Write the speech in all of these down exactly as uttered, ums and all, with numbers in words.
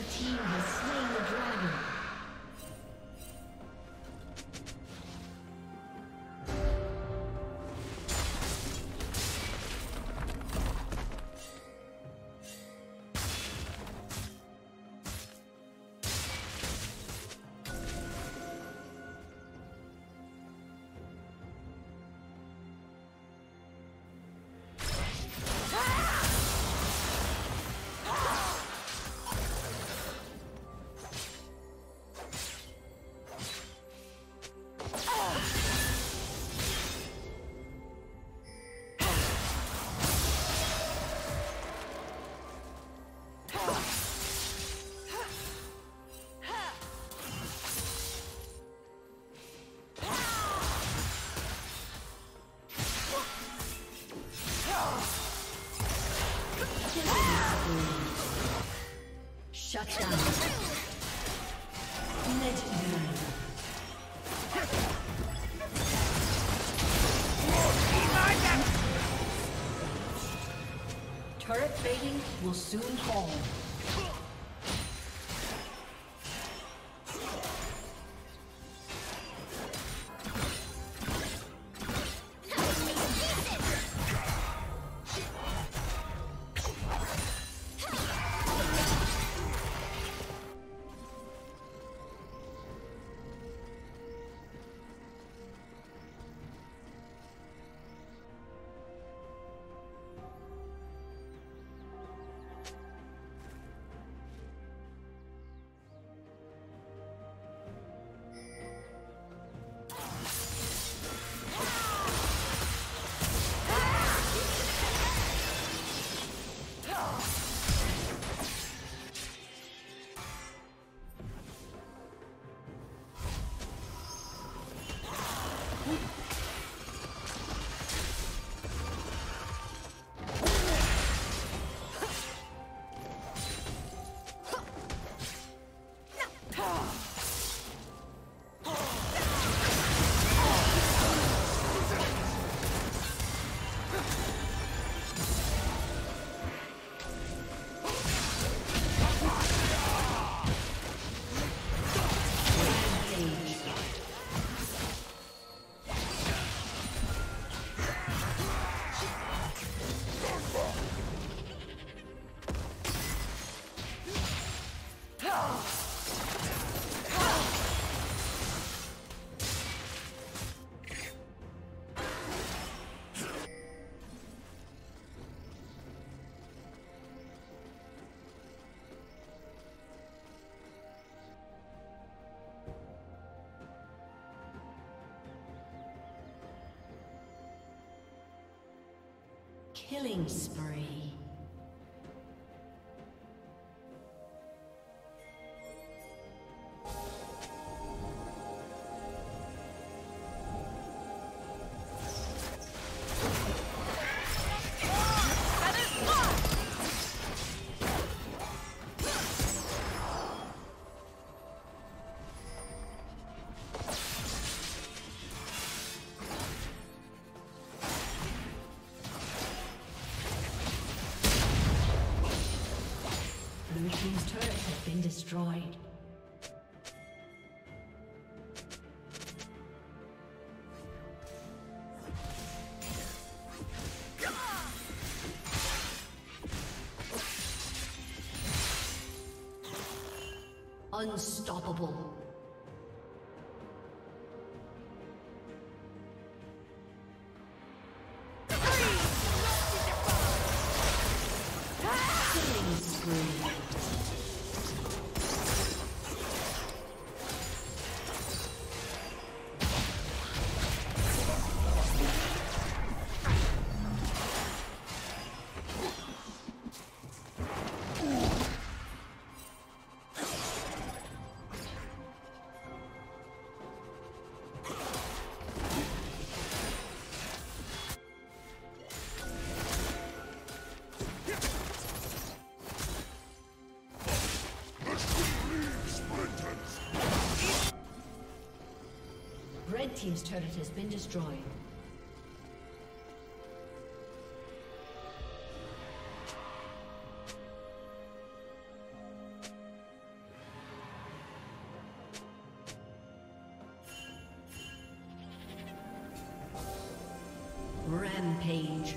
Red team has slain the dragon. Shut down. Legendary. Turret fading will soon fall. Killing spree. Destroyed. Unstoppable. Red team's turret has been destroyed. Rampage.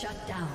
Shut down.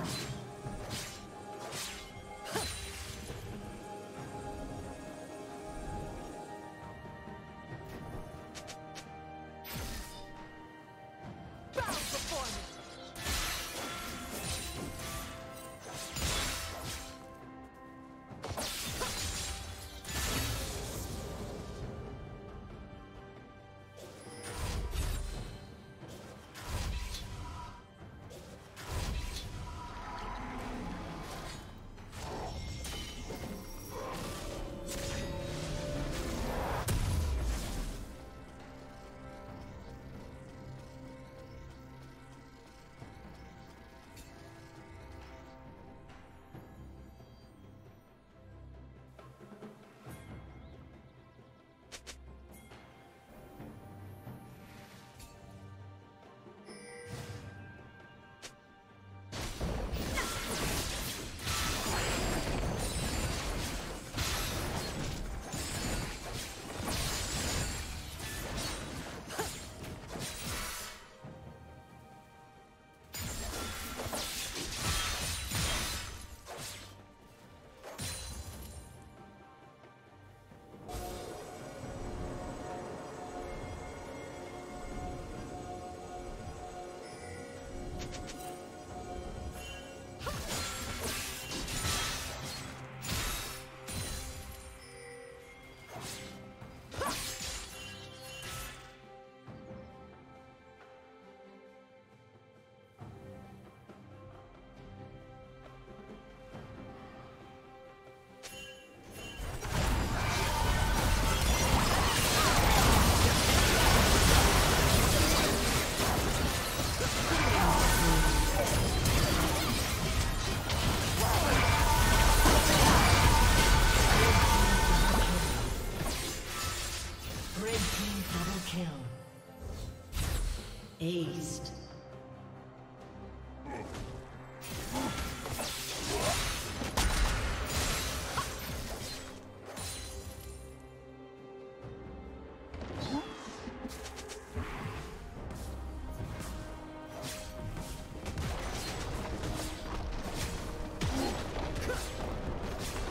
Aced.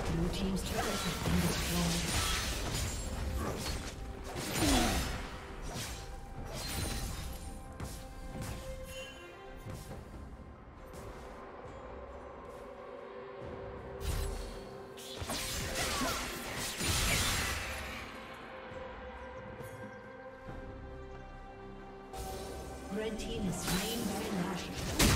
Blue team's turret has been destroyed. Red team is slain by Lasher.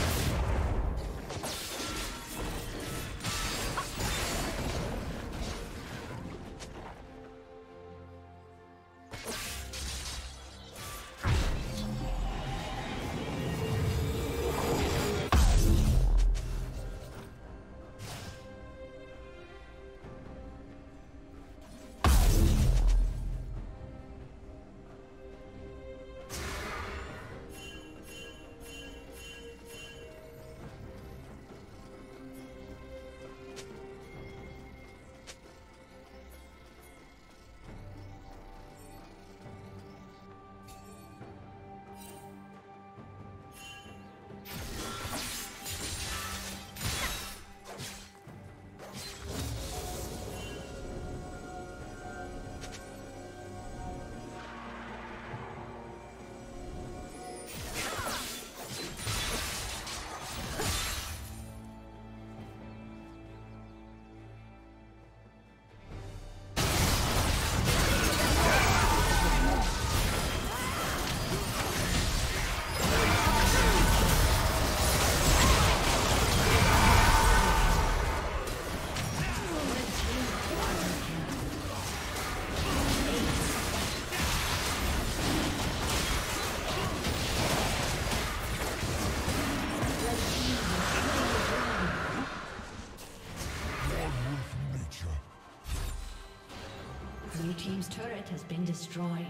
Blue team's turret has been destroyed.